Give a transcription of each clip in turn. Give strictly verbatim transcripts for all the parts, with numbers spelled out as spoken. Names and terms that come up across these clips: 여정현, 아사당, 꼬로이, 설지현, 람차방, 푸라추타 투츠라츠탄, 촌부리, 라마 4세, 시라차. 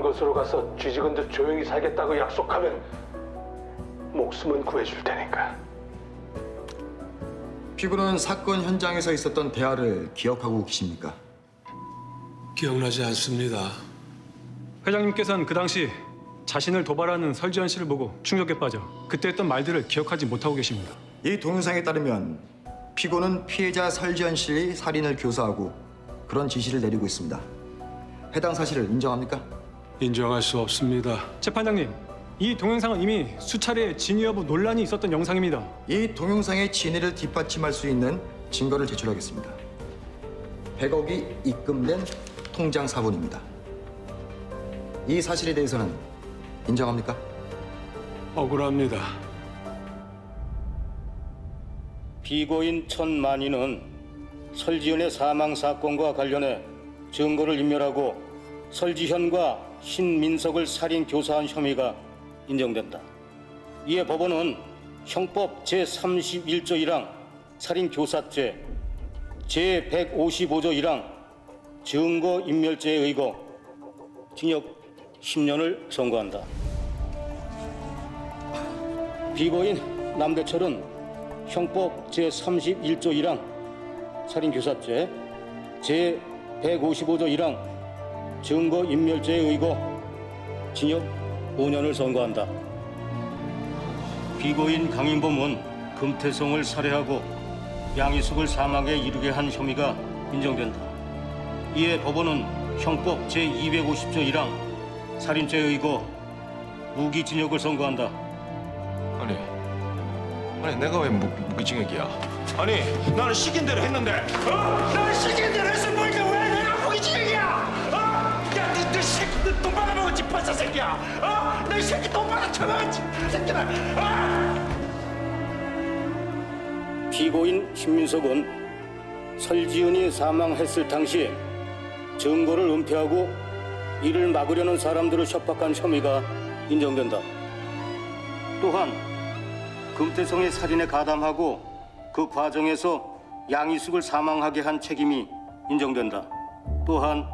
먼 곳으로 가서 쥐죽은 듯 조용히 살겠다고 약속하면 목숨은 구해줄 테니까. 피고는 사건 현장에서 있었던 대화를 기억하고 계십니까? 기억나지 않습니다. 회장님께서는 그 당시 자신을 도발하는 설지현 씨를 보고 충격에 빠져 그때 했던 말들을 기억하지 못하고 계십니다. 이 동영상에 따르면 피고는 피해자 설지현 씨의 살인을 교사하고 그런 지시를 내리고 있습니다. 해당 사실을 인정합니까? 인정할 수 없습니다. 재판장님, 이 동영상은 이미 수차례 진위 여부 논란이 있었던 영상입니다. 이 동영상의 진위를 뒷받침할 수 있는 증거를 제출하겠습니다. 백억이 입금된 통장 사본입니다. 이 사실에 대해서는 인정합니까? 억울합니다. 피고인 천만인은 설지현의 사망 사건과 관련해 증거를 인멸하고 설지현과 신민석을 살인 교사한 혐의가 인정된다. 이에 법원은 형법 제삼십일조 일항 살인교사죄, 제백오십오조 일항 증거인멸죄에 의거 징역 십 년을 선고한다. 피고인 남대철은 형법 제삼십일조 일항 살인교사죄, 제백오십오조 일항 증거인멸죄에 의거 징역 오 년을 선고한다. 피고인 강인범은 금태성을 살해하고 양희숙을 사망에 이르게 한 혐의가 인정된다. 이에 법원은 형법 제이백오십조 일항 살인죄에 의거 무기징역을 선고한다. 아니, 아니 내가 왜 무, 무기징역이야? 아니, 나는 시킨 대로 했는데, 어? 나는 시킨 대로 했을 뿐인데 왜 내가 무기징역이야? 어? 야, 너, 너 새끼, 너 똥 받아먹은 집 봤어, 새끼야! 어? 너 이 새끼 똥 받아 쳐먹은 집, 새끼들! 어? 피고인 신민석은 설지은이 사망했을 당시 증거를 은폐하고 이를 막으려는 사람들을 협박한 혐의가 인정된다. 또한 금태성의 살인에 가담하고 그 과정에서 양희숙을 사망하게 한 책임이 인정된다. 또한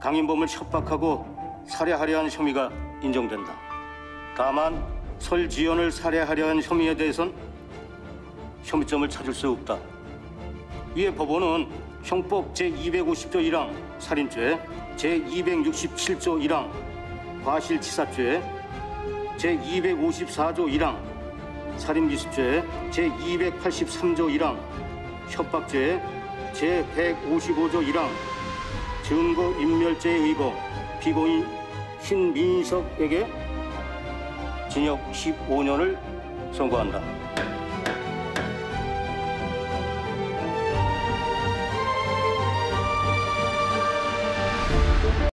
강인범을 협박하고 살해하려 한 혐의가 인정된다. 다만 설지현을 살해하려 한 혐의에 대해서는 혐의점을 찾을 수 없다. 이에 법원은 형법 제이백오십조 일항 살인죄, 제이백육십칠조 일항 과실치사죄, 제이백오십사조 일항 살인미수죄, 제이백팔십삼조 일항 협박죄, 제백오십오조 일항 증거인멸죄에 의거 피고인 신민석에게 징역 십오 년을 선고한다.